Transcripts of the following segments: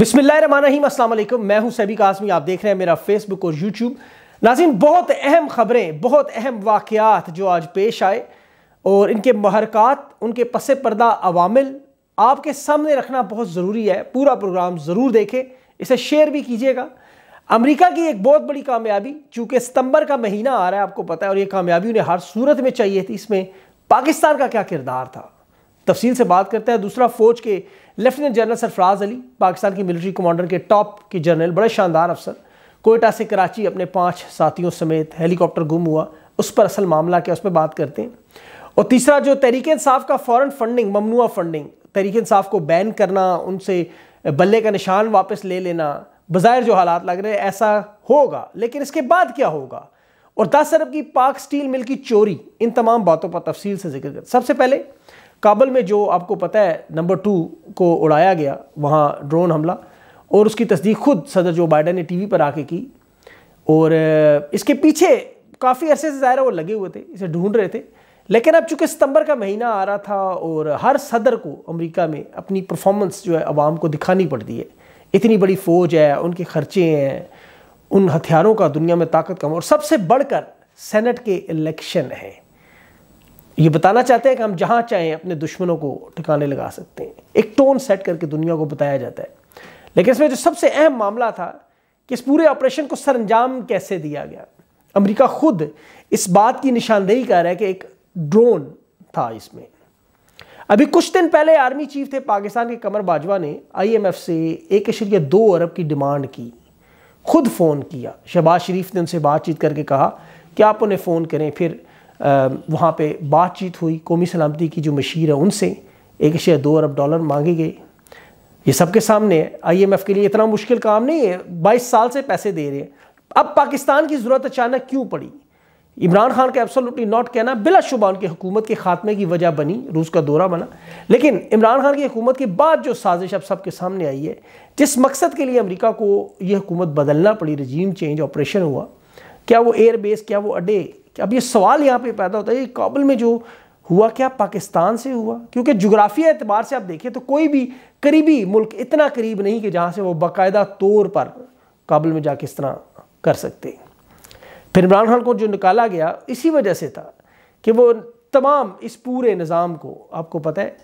बिस्मिल्लाहिर्रहमानिर्रहीम, अस्सलाम वालेकुम। मैं हूं सैबी काज़मी, आप देख रहे हैं मेरा फेसबुक और यूट्यूब। नाज़रीन, बहुत अहम खबरें, बहुत अहम वाक़यात जो आज पेश आए और इनके महरक़ात, उनके पसे पर्दा अवामिल आपके सामने रखना बहुत ज़रूरी है। पूरा प्रोग्राम ज़रूर देखें, इसे शेयर भी कीजिएगा। अमेरिका की एक बहुत बड़ी कामयाबी, चूँकि सितंबर का महीना आ रहा है आपको पता है, और ये कामयाबी उन्हें हर सूरत में चाहिए थी। इसमें पाकिस्तान का क्या किरदार था, तफसील से बात करते हैं। दूसरा, फ़ौज के लेफ्टिनेंट जनरल सरफराज अली, पाकिस्तान की मिलिट्री कमांडर के टॉप के जनरल, बड़े शानदार अफसर, कोयटा से कराची अपने 5 साथियों समेत हेलीकॉप्टर गुम हुआ, उस पर असल मामला क्या, उस पर बात करते हैं। और तीसरा, जो तहरीक इंसाफ का फ़ौरन फंडिंग, ममनुआ फंडिंग, तहरीक इंसाफ को बैन करना, उनसे बल्ले का निशान वापस ले लेना, बज़ाहिर जो हालात लग रहे हैं ऐसा होगा, लेकिन इसके बाद क्या होगा। और 10 अरब की पाक स्टील मिल की चोरी, इन तमाम बातों पर तफसील से जिक्र कर। सबसे पहले काबुल में जो आपको पता है नंबर 2 को उड़ाया गया, वहाँ ड्रोन हमला, और उसकी तस्दीक खुद सदर जो बाइडन ने टीवी पर आके की। और इसके पीछे काफ़ी अरसे से ज़ाहिर वो लगे हुए थे, इसे ढूंढ रहे थे, लेकिन अब चूँकि सितंबर का महीना आ रहा था और हर सदर को अमेरिका में अपनी परफॉर्मेंस जो है आवाम को दिखानी पड़ती है। इतनी बड़ी फ़ौज है, उनके खर्चे हैं, उन हथियारों का दुनिया में ताकत कम, और सबसे बढ़कर सेनेट के इलेक्शन हैं। ये बताना चाहते हैं कि हम जहाँ चाहें अपने दुश्मनों को ठिकाने लगा सकते हैं, एक टोन सेट करके दुनिया को बताया जाता है। लेकिन इसमें जो सबसे अहम मामला था कि इस पूरे ऑपरेशन को सरंजाम कैसे दिया गया। अमेरिका खुद इस बात की निशानदेही कर रहा है कि एक ड्रोन था इसमें। अभी कुछ दिन पहले आर्मी चीफ थे पाकिस्तान के कमर बाजवा ने IMF से 1.2 अरब की डिमांड की, खुद फ़ोन किया। शहबाज शरीफ ने उनसे बातचीत करके कहा कि आप उन्हें फ़ोन करें। फिर वहाँ पे बातचीत हुई, कौमी सलामती की जो मशीर है उनसे $1.2 अरब मांगे गए। ये सबके सामने है, IMF के लिए इतना मुश्किल काम नहीं है, 22 साल से पैसे दे रहे हैं। अब पाकिस्तान की ज़रूरत अचानक क्यों पड़ी? इमरान खान का एब्सोल्युटली नॉट कहना बिलाशुबा उनकी हुकूमत के ख़ात्मे की वजह बनी, रूस का दौरा बना, लेकिन इमरान खान की हुकूमत के बाद जो साजिश अब सबके सामने आई है, जिस मकसद के लिए अमेरिका को ये हुकूमत बदलना पड़ी, रजीम चेंज ऑपरेशन हुआ, क्या वो एयरबेस, क्या वो अड्डे। अब ये सवाल यहाँ पे पैदा होता है, ये काबुल में जो हुआ क्या पाकिस्तान से हुआ? क्योंकि जुग्राफिया एतबार से आप देखें तो कोई भी करीबी मुल्क इतना करीब नहीं कि जहाँ से वो बाकायदा तौर पर काबुल में जाके इस तरह कर सकते। फिर इमरान खान को जो निकाला गया इसी वजह से था कि वो तमाम इस पूरे निज़ाम को आपको पता है।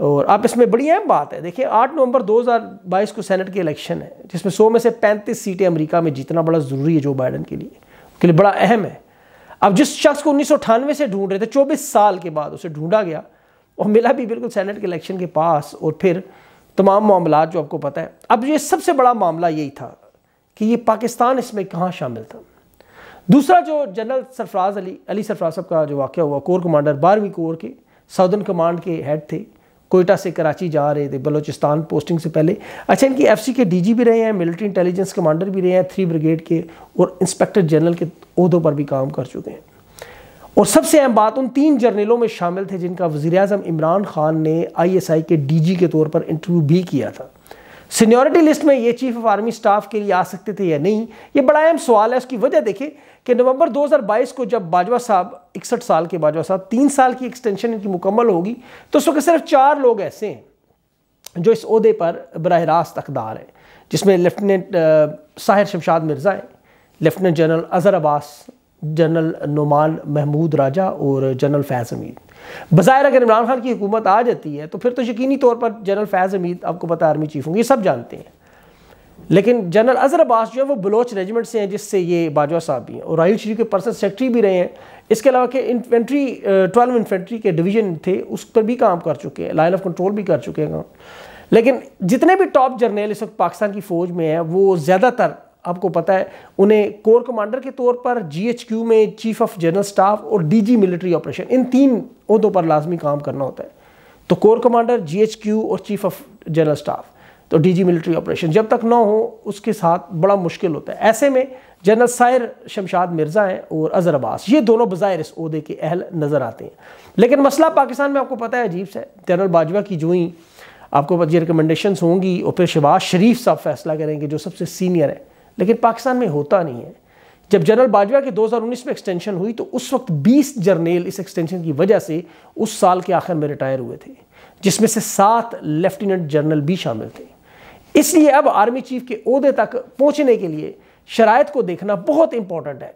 और आप इसमें बड़ी अहम बात है, देखिए 8 नवंबर 2022 को सेनेट के इलेक्शन है, जिसमें 100 में से 35 सीटें अमरीका में जीतना बड़ा ज़रूरी है जो बाइडन के लिए बड़ा अहम है। अब जिस शख्स को 1998 से ढूंढ रहे थे, 24 साल के बाद उसे ढूंढा गया और मिला भी बिल्कुल सेनेट के इलेक्शन के पास। और फिर तमाम मामला जो आपको पता है। अब ये सबसे बड़ा मामला यही था कि ये पाकिस्तान इसमें कहाँ शामिल था। दूसरा, जो जनरल सरफराज अली सरफराज साहब का जो वाक़या हुआ, कोर कमांडर 12वीं कोर के साउदर्न कमांड के हेड थे, कोयटा से कराची जा रहे थे बलूचिस्तान पोस्टिंग से पहले। अच्छा, इनकी FC के DG भी रहे हैं, मिलिट्री इंटेलिजेंस कमांडर भी रहे हैं, 3 ब्रिगेड के, और इंस्पेक्टर जनरल के ओहदों पर भी काम कर चुके हैं। और सबसे अहम बात, उन 3 जर्नलों में शामिल थे जिनका वज़ीर-ए-आज़म इमरान खान ने ISI के DG के तौर पर इंटरव्यू भी किया था। सीनियरिटी लिस्ट में ये चीफ ऑफ आर्मी स्टाफ के लिए आ सकते थे या नहीं, ये बड़ा अहम सवाल है। उसकी वजह देखें कि नवंबर 2022 को जब बाजवा साहब, 61 साल के बाजवा साहब, 3 साल की एक्सटेंशन इनकी मुकम्मल होगी, तो उस वक्त सिर्फ 4 लोग ऐसे हैं जो इस ओहदे पर बराह रास्त अकदार हैं, जिसमें लेफ्टिनेंट साहिर शमशाद मिर्जा हैं, lieutenant general Azhar Abbas, general Nauman Mahmood Raja और जनरल फैज़ हमीद। बज़ाहिर अगर इमरान खान की हुकूमत आ जाती है तो फिर तो यकीनी तौर पर जनरल फैज़ हमीद आपको पता आर्मी चीफ होंगे, ये सब जानते हैं। लेकिन जनरल अजहर अब्बास जो है वो बलोच रेजिमेंट से हैं, जिससे ये बाजवा साहब भी हैं, और राहल शरीफ के पर्सनल सेक्रेटरी भी रहे हैं। इसके अलावा के इन्फेंट्री 12 इन्फेंट्री के डिवीज़न थे, उस पर भी काम कर चुके हैं, लाइन ऑफ कंट्रोल भी कर चुके हैं। लेकिन जितने भी टॉप जर्नल इस वक्त पाकिस्तान की फ़ौज में हैं, वो ज़्यादातर आपको पता है उन्हें कोर कमांडर के तौर पर GHQ में चीफ ऑफ जनरल स्टाफ और DG मिलिट्री ऑपरेशन, इन 3 ओहदों पर लाजमी काम करना होता है। तो कोर कमांडर, GHQ और चीफ ऑफ जनरल स्टाफ, तो DG मिलिट्री ऑपरेशन जब तक ना हो उसके साथ बड़ा मुश्किल होता है। ऐसे में जनरल साहिर शमशाद मिर्ज़ा हैं और अजहर अब्बास, ये दोनों बज़ाहिर इस ओहदे के अहल नज़र आते हैं। लेकिन मसला पाकिस्तान में आपको पता है अजीब सा है, जनरल बाजवा की जोई आपको पता, ये रिकमेंडेशंस होंगी और फिर शहबाज शरीफ साहब फैसला करेंगे जो सबसे सीनियर है, लेकिन पाकिस्तान में होता नहीं है। जब जनरल बाजवा के 2019 में एक्सटेंशन हुई तो उस वक्त 20 जर्नेल इस एक्सटेंशन की वजह से उस साल के आखिर में रिटायर हुए थे, जिसमें से 7 लेफ्टिनेंट जनरल भी शामिल थे। इसलिए अब आर्मी चीफ के ओहदे तक पहुंचने के लिए शराइत को देखना बहुत इंपॉर्टेंट है।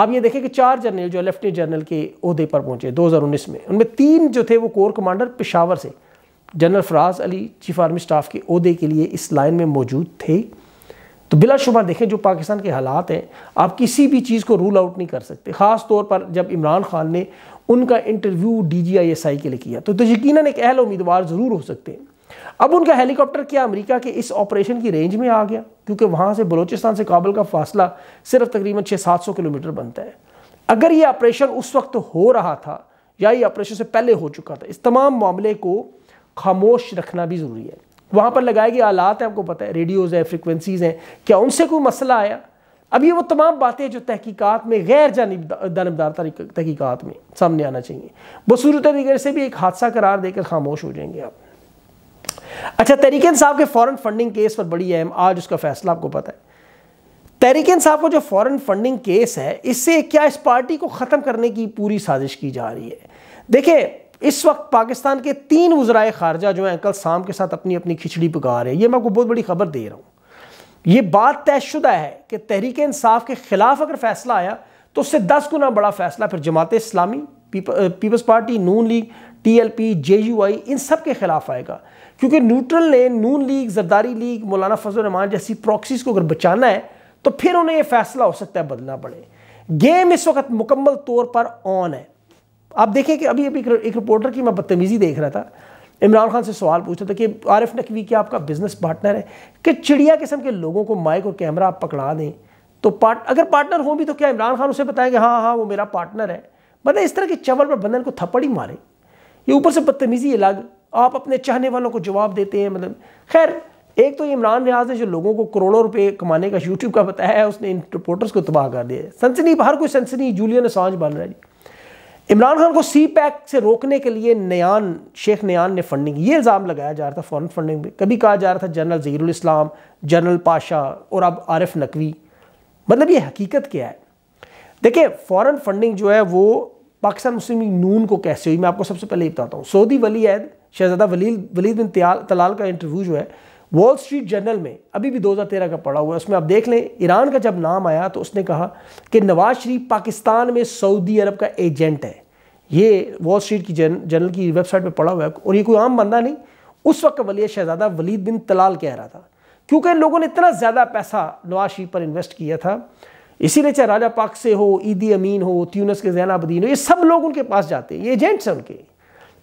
आप ये देखें कि 4 जनरल जो लेफ्टिनेंट जनरल के ओहदे पर पहुंचे 2019 में, उनमें 3 जो थे वो कोर कमांडर पेशावर से, general Faraz Ali chief army staff के ओहदे के लिए इस लाइन में मौजूद थे। तो बिलाशुबा देखें जो पाकिस्तान के हालात हैं, आप किसी भी चीज़ को रूल आउट नहीं कर सकते, ख़ास तौर पर जब इमरान खान ने उनका इंटरव्यू DGISI के लिए किया तो यकीनन एक अहल उम्मीदवार ज़रूर हो सकते हैं। अब उनका हेलीकॉप्टर क्या अमेरिका के इस ऑपरेशन की रेंज में आ गया, क्योंकि वहाँ से बलूचिस्तान से काबुल का फासला सिर्फ तकरीबन 600-700 किलोमीटर बनता है। अगर ये ऑपरेशन उस वक्त हो रहा था या ये ऑपरेशन से पहले हो चुका था, इस तमाम मामले को खामोश रखना भी ज़रूरी है। वहाँ पर लगाए गए आलात हैं, आपको पता है, रेडियोज़ हैं, फ्रिक्वेंसीज़ हैं, क्या उनसे कोई मसला आया? अब ये वो तमाम बातें जो तहकीकात में गैर जानबदार तहकीकात में सामने आना चाहिए, बसूरत दिगर से भी एक हादसा करार देकर खामोश हो जाएंगे आप। अच्छा, तहरीक इंसाफ के फॉरेन फंडिंग केस पर बड़ी अहम आज उसका फैसला, आपको पता है तहरीक इंसाफ का जो फॉरेन फंडिंग केस है, इससे क्या इस पार्टी को ख़त्म करने की पूरी साजिश की जा रही है? देखिए, इस वक्त पाकिस्तान के 3 वज़राए ख़ारजा जो हैं अंकल साम के साथ अपनी अपनी खिचड़ी पका रहे हैं। ये मैं आपको बहुत बड़ी खबर दे रहा हूँ। ये बात तयशुदा है कि तहरीक इंसाफ के ख़िलाफ़ अगर फैसला आया तो उससे 10 गुना बड़ा फैसला फिर Jamaat Islami, peoples party, Noon League, TLP, JUI, इन सब के ख़िलाफ़ आएगा, क्योंकि न्यूट्रल ने नून लीग, जरदारी लीग, मौलाना फजलुर रहमान जैसी प्रॉक्सीज़ को अगर बचाना है तो फिर उन्हें यह फैसला हो सकता है बदलना पड़े। गेम इस वक्त मुकम्मल तौर पर ऑन है। आप देखें कि अभी एक रिपोर्टर की मैं बदतमीज़ी देख रहा था, इमरान खान से सवाल पूछा था कि आरिफ नकवी क्या आपका बिजनेस पार्टनर है कि चिड़िया किस्म के लोगों को माइक और कैमरा आप पकड़ा दें तो अगर पार्टनर हों भी तो क्या इमरान खान उसे बताएं कि हाँ वो मेरा पार्टनर है? मतलब इस तरह के चवल पर बंधन को थप्पड़ ही मारे, ये ऊपर से बदतमीज़ी अलग, आप अपने चाहने वालों को जवाब देते हैं। मतलब खैर, एक तो इमरान नियाज़ ने जो लोगों को करोड़ों रुपए कमाने का यूट्यूब का बताया है, उसने इन रिपोर्टर्स को तबाह कर दिया है। सनसनी बाहर कोई सनसनी जूलियन असांज बन रहा है। इमरान खान को CPAC से रोकने के लिए शेख नयान ने फंडिंग, ये इल्ज़ाम लगाया जा रहा था फॉरेन फंडिंग में, कभी कहा जा रहा था जनरल ज़हीरुल इस्लाम, जनरल पाशा और अब आरिफ नकवी। मतलब ये हकीकत क्या है? देखिए, फॉरेन फंडिंग जो है वो पाकिस्तान मुस्लिम लीग नून को कैसे हुई, मैं आपको सबसे पहले बताता हूँ। सऊदी वली अहद शहजादा वलीद बिन तलाल का इंटरव्यू जो है वॉल स्ट्रीट जर्नल में अभी भी 2013 का पड़ा हुआ है, उसमें आप देख लें ईरान का जब नाम आया तो उसने कहा कि नवाज शरीफ पाकिस्तान में सऊदी अरब का एजेंट है। ये वॉल स्ट्रीट की जर्नल की वेबसाइट पर पड़ा हुआ है और ये कोई आम बंदा नहीं, उस वक्त वली शहजादा वलीद बिन तलाल कह रहा था, क्योंकि लोगों ने इतना ज़्यादा पैसा नवाज शरीफ पर इन्वेस्ट किया था, इसीलिए चाहे राजा पाक से हो, ईदी अमीन हो, ट्यूनिस के जैनाबदीन हो, ये सब लोग उनके पास जाते हैं, ये एजेंट्स हैं उनके।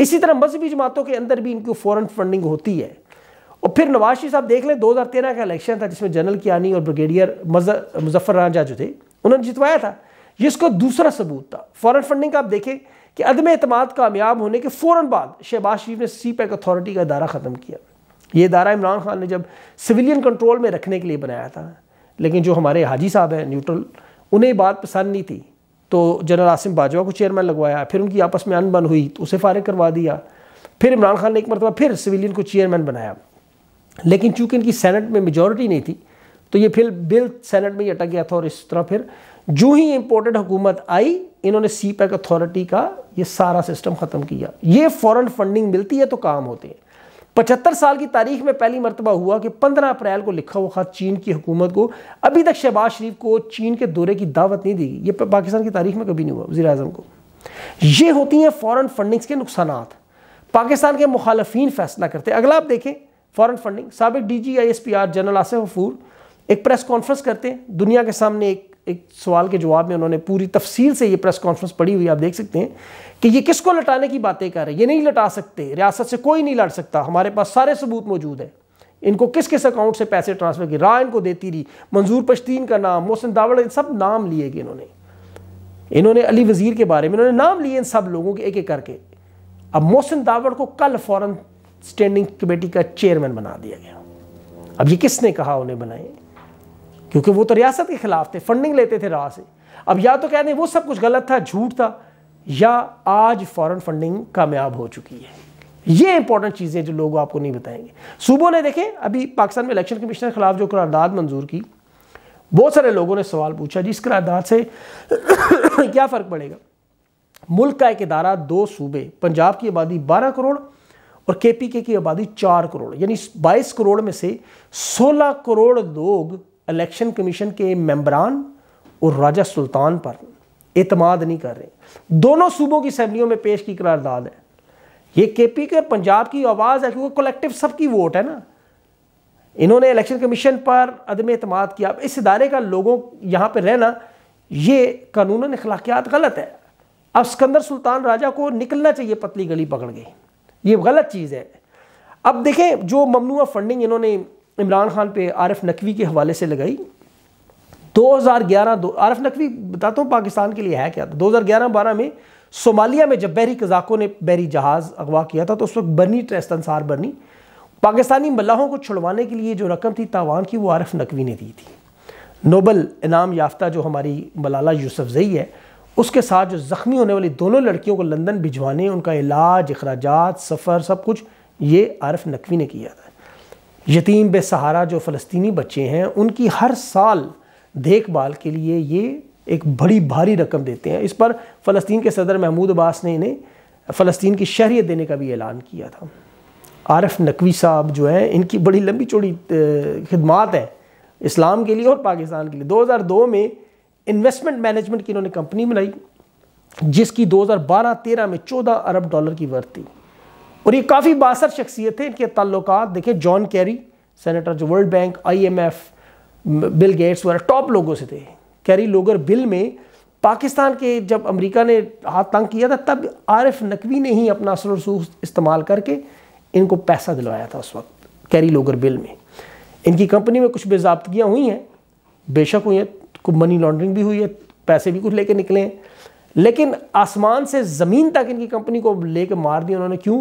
इसी तरह मजहबी जमातों के अंदर भी इनकी फॉरेन फंडिंग होती है। और फिर नवाज शरीफ साहब देख लें 2013 का इलेक्शन था जिसमें जनरल कियानी और ब्रिगेडियर मुजफ्फर राजा जो थे उन्होंने जितवाया था, ये इसका दूसरा सबूत था। फॉरेन फंडिंग का आप देखें कि अदम एतमाद कामयाब होने के फ़ौरन बाद शहबाज शरीफ ने CPAC अथॉरिटी का अदारा ख़त्म किया। ये अदारा इमरान खान ने जब सिविलियन कंट्रोल में रखने के लिए बनाया था, लेकिन जो हमारे हाजी साहब हैं न्यूट्रल, उन्हें बात पसंद नहीं थी तो जनरल आसिम बाजवा को चेयरमैन लगवाया, फिर उनकी आपस में अनबन हुई तो उसे फारिग करवा दिया, फिर इमरान खान ने एक मरतबा फिर सिविलियन को चेयरमैन बनाया, लेकिन चूंकि इनकी सेनेट में मेजॉरिटी नहीं थी तो ये फिर बिल सेनेट में ही अटक गया था। और इस तरह फिर जो ही इंपॉर्टेंट हुकूमत आई, इन्होंने CPAC अथॉरिटी का ये सारा सिस्टम ख़त्म किया। ये फॉरेन फंडिंग मिलती है तो काम होते हैं। 75 साल की तारीख में पहली मरतबा हुआ कि 15 अप्रैल को लिखा हुआ ख़त चीन की हुकूमत को, अभी तक शहबाज शरीफ को चीन के दौरे की दावत नहीं दी गई, ये पाकिस्तान की तारीख में कभी नहीं हुआ वज़ीर-ए-आज़म को। ये होती हैं फॉरेन फंडिंग्स के नुकसानात, पाकिस्तान के मुखालफीन फैसला करते हैं। अगला आप देखें फॉरेन फंडिंग, साबिक DG ISPR general Asif Ghafoor एक प्रेस कॉन्फ्रेंस करते हैं, दुनिया के सामने एक सवाल के जवाब में उन्होंने पूरी तफसील से ये प्रेस कॉन्फ्रेंस पढ़ी हुई, आप देख सकते हैं कि ये किसको लटाने की बातें कर रहे हैं, ये नहीं लटा सकते, रियासत से कोई नहीं लड़ सकता, हमारे पास सारे सबूत मौजूद है, इनको किस किस अकाउंट से पैसे ट्रांसफ़र किए, राय इनको देती रही, मंजूर पश्तीन का नाम, मोहसिन दावड़, इन सब नाम लिए गए इन्होंने अली वज़ीर के बारे में इन्होंने नाम लिए इन सब लोगों के एक एक करके। अब मोहसिन दावड़ को कल फॉरेन स्टैंडिंग कमेटी का चेयरमैन बना दिया गया। अब ये किसने कहा उन्हें बनाए, क्योंकि वो तो रियासत के खिलाफ थे, फंडिंग लेते थे राह से। अब या तो कहते हैं वो सब कुछ गलत था, झूठ था, या आज फॉरेन फंडिंग कामयाब हो चुकी है। ये इंपॉर्टेंट चीज़ें जो लोग आपको नहीं बताएंगे। सूबों ने देखें, अभी पाकिस्तान में इलेक्शन कमीशन के खिलाफ जो करारदाद मंजूर की, बहुत सारे लोगों ने सवाल पूछा जी इस करारदाद से क्या फ़र्क पड़ेगा। मुल्क का एक इदारा, 2 सूबे, पंजाब की आबादी 12 करोड़ और केपीके की आबादी 4 करोड़, यानी 22 करोड़ में से 16 करोड़ लोग इलेक्शन कमीशन के मेंबरान और राजा सुल्तान पर एतमाद नहीं कर रहे। दोनों सूबों की असम्बलियों में पेश की करारदाद है। ये केपीके और पंजाब की आवाज़ है क्योंकि कलेक्टिव सबकी वोट है ना। इन्होंने इलेक्शन कमीशन पर अदम एतमाद किया। इस इदारे का लोगों यहाँ पर रहना ये कानूनन अखलाकियात गलत है। अब सिकंदर सुल्तान राजा को निकलना चाहिए, पतली गली पकड़ गई, ये गलत चीज़ है। अब देखें जो ममनुआ फंडिंग इन्होंने इमरान खान पे आरिफ नकवी के हवाले से लगाई 2011, आरिफ नकवी बताता हूँ पाकिस्तान के लिए है क्या था। 2011-12 में सोमालिया में जब बहरी कजाकों ने बहरी जहाज़ अगवा किया था तो उस वक्त बर्नी ट्रस्ट अंसार बर्नी पाकिस्तानी मल्लाहों को छुड़वाने के लिए जो रकम थी तावान की वो आरिफ नकवी ने दी थी। नोबल इनाम याफ्ता जो हमारी मलाला यूसुफज़ई है उसके साथ जो ज़ख्मी होने वाली दोनों लड़कियों को लंदन भिजवाने, उनका इलाज, अखराजात, सफ़र, सब कुछ ये आरिफ नकवी ने किया था। यतीम बेसहारा जो फ़लस्तीनी बच्चे हैं उनकी हर साल देखभाल के लिए ये एक बड़ी भारी रकम देते हैं। इस पर फ़लस्तीन के सदर महमूद अब्बास ने इन्हें फ़लस्तीन की शहरियत देने का भी ऐलान किया था। आरिफ नकवी साहब जो हैं इनकी बड़ी लंबी चौड़ी खिदमात है इस्लाम के लिए और पाकिस्तान के लिए। 2002 में इन्वेस्टमेंट मैनेजमेंट की इन्होंने कंपनी बनाई जिसकी 2012-13 में 14 अरब डॉलर की वर्थ थी और ये काफ़ी बासर शख्सियत थे। इनके ताल्लुकात देखें जॉन कैरी सेनेटर जो World Bank, IMF, Bill Gates वगैरह टॉप लोगों से थे। कैरी लोगर बिल में पाकिस्तान के जब अमेरिका ने हाथ तंग किया था तब आरिफ नकवी ने ही अपना असर रसूख इस्तेमाल करके इनको पैसा दिलवाया था। उस वक्त कैरी लोगर बिल में इनकी कंपनी में कुछ बेजाबतगियाँ हुई हैं, बेशक हुई हैं, कुछ मनी लॉन्ड्रिंग भी हुई है, पैसे भी कुछ लेके निकले हैं, लेकिन आसमान से ज़मीन तक इनकी कंपनी को लेके मार दिया उन्होंने। क्यों?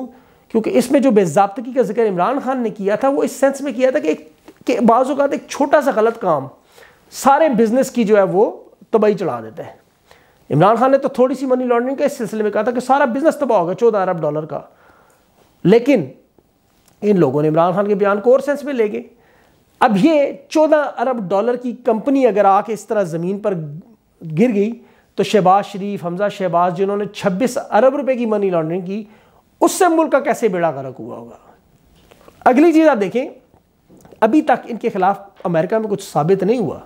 क्योंकि इसमें जो बेज़ाब्तगी का जिक्र इमरान खान ने किया था वो इस सेंस में किया था कि एक बाज़ औक़ात एक छोटा सा गलत काम सारे बिजनेस की जो है वो तबाही चढ़ा देता है। इमरान खान ने तो थोड़ी सी मनी लॉन्ड्रिंग के इस सिलसिले में कहा था कि सारा बिजनेस तबाह हो गया 14 अरब डॉलर का, लेकिन इन लोगों ने इमरान खान के बयान को और सेंस में ले गए। अब ये 14 अरब डॉलर की कंपनी अगर आके इस तरह ज़मीन पर गिर गई तो शहबाज शरीफ, हमज़ा शहबाज जिन्होंने 26 अरब रुपए की मनी लॉन्ड्रिंग की उससे मुल्क का कैसे बेड़ा गर्क हुआ होगा। अगली चीज़ आप देखें अभी तक इनके खिलाफ अमेरिका में कुछ साबित नहीं हुआ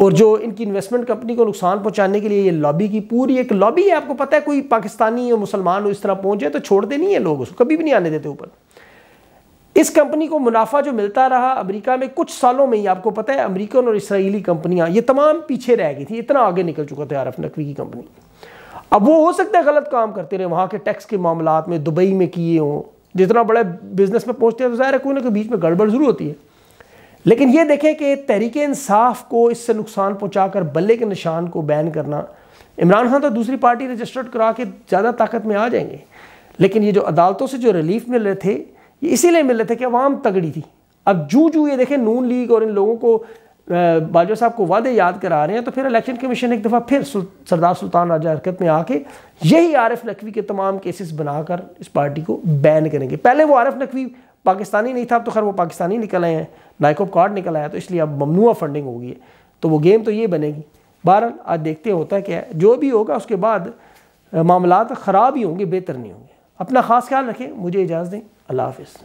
और जो इनकी इन्वेस्टमेंट कंपनी को नुकसान पहुंचाने के लिए ये लॉबी की पूरी एक लॉबी है। आपको पता है कोई पाकिस्तानी या मुसलमान इस तरह पहुंचे तो छोड़ते नहीं है लोग, उसको कभी भी नहीं आने देते ऊपर। इस कंपनी को मुनाफा जो मिलता रहा अमेरिका में कुछ सालों में ही, आपको पता है अमेरिकन और इसराइली कंपनियां ये तमाम पीछे रह गई थी, इतना आगे निकल चुका था आरिफ नकवी की कंपनी। अब वो हो सकता है गलत काम करते रहे, वहाँ के टैक्स के मामलों में दुबई में किए हों, जितना बड़ा बिजनेस में पहुँचते हैं तो ज़ाहिर है कोई ना कोई बीच में गड़बड़ ज़रूर होती है। लेकिन ये देखें कि तहरीक इंसाफ को इससे नुकसान पहुँचाकर बल्ले के निशान को बैन करना, इमरान खान तो दूसरी पार्टी रजिस्टर्ड करा के ज़्यादा ताकत में आ जाएंगे, लेकिन ये जो अदालतों से जो रिलीफ मिल रहे थे ये इसीलिए मिल रहे थे कि आवाम तगड़ी थी। अब जू ये देखें नून लीग और इन लोगों को बाजवा साहब को वादे याद करा रहे हैं तो फिर इलेक्शन कमीशन एक दफ़ा फिर सरदार सुल्तान राजा हरकत में आके यही आरिफ नकवी के तमाम केसेस बनाकर इस पार्टी को बैन करेंगे। पहले वो आरिफ नकवी पाकिस्तानी नहीं था, अब तो खैर वो पाकिस्तानी निकल आए हैं, नाइकोप कार्ड निकल आया, तो इसलिए अब ममनुआ फंडिंग होगी है तो वो गेम तो ये बनेगी। बहरहाल आज देखते होता है क्या है, जो भी होगा उसके बाद मामलात ख़राब ही होंगे, बेहतर नहीं होंगे। अपना ख़ास ख्याल रखें, मुझे इजाज़त दें, अल्लाह हाफ़िज़।